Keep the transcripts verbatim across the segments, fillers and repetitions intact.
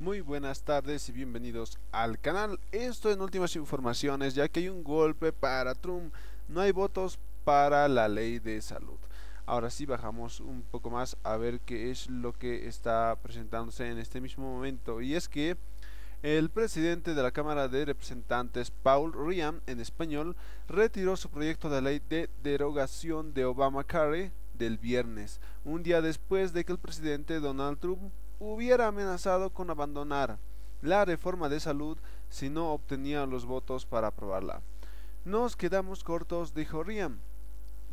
Muy buenas tardes y bienvenidos al canal. Esto en últimas informaciones, ya que hay un golpe para Trump. No hay votos para la ley de salud. Ahora sí, bajamos un poco más a ver qué es lo que está presentándose en este mismo momento. Y es que el presidente de la Cámara de Representantes, Paul Ryan, en español, retiró su proyecto de ley de derogación de Obamacare del viernes, un día después de que el presidente Donald Trump hubiera amenazado con abandonar la reforma de salud si no obtenía los votos para aprobarla. Nos quedamos cortos, dijo Ryan.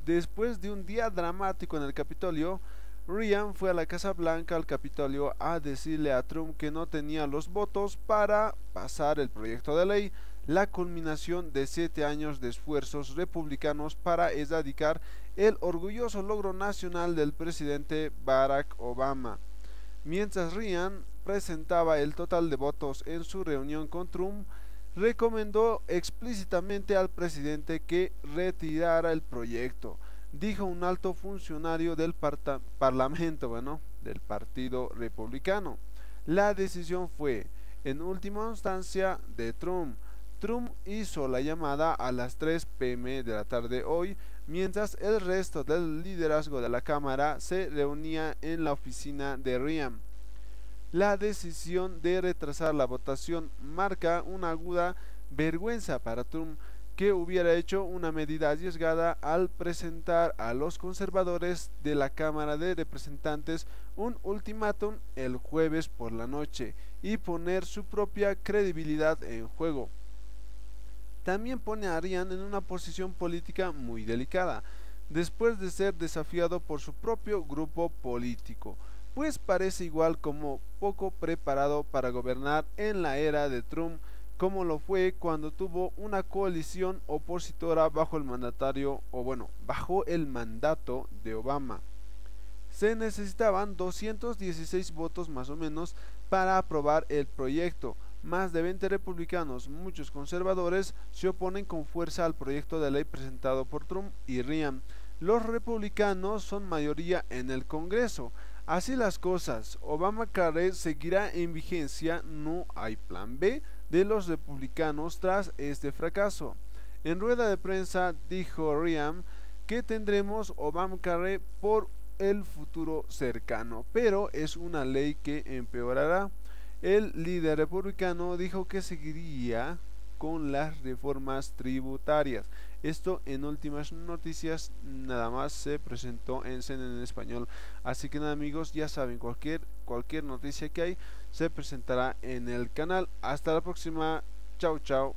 Después de un día dramático en el Capitolio, Ryan fue a la Casa Blanca, al Capitolio, a decirle a Trump que no tenía los votos para pasar el proyecto de ley, la culminación de siete años de esfuerzos republicanos para erradicar el orgulloso logro nacional del presidente Barack Obama. Mientras Ryan presentaba el total de votos en su reunión con Trump, recomendó explícitamente al presidente que retirara el proyecto, dijo un alto funcionario del parlamento, bueno, del Partido Republicano. La decisión fue, en última instancia, de Trump. Trump hizo la llamada a las tres p m de la tarde hoy, mientras el resto del liderazgo de la Cámara se reunía en la oficina de Ryan. La decisión de retrasar la votación marca una aguda vergüenza para Trump, que hubiera hecho una medida arriesgada al presentar a los conservadores de la Cámara de Representantes un ultimátum el jueves por la noche y poner su propia credibilidad en juego. También pone a Ryan en una posición política muy delicada, después de ser desafiado por su propio grupo político, pues parece igual como poco preparado para gobernar en la era de Trump, como lo fue cuando tuvo una coalición opositora bajo el mandatario, o bueno, bajo el mandato de Obama. Se necesitaban doscientos dieciséis votos más o menos para aprobar el proyecto. Más de veinte republicanos, muchos conservadores, se oponen con fuerza al proyecto de ley presentado por Trump y Ryan. Los republicanos son mayoría en el Congreso. Así las cosas, Obamacare seguirá en vigencia, no hay plan B de los republicanos tras este fracaso. En rueda de prensa dijo Ryan que tendremos Obamacare por el futuro cercano, pero es una ley que empeorará. El líder republicano dijo que seguiría con las reformas tributarias. Esto en últimas noticias nada más se presentó en C N N en español. Así que nada, amigos, ya saben, cualquier, cualquier noticia que hay se presentará en el canal. Hasta la próxima. Chao, chao.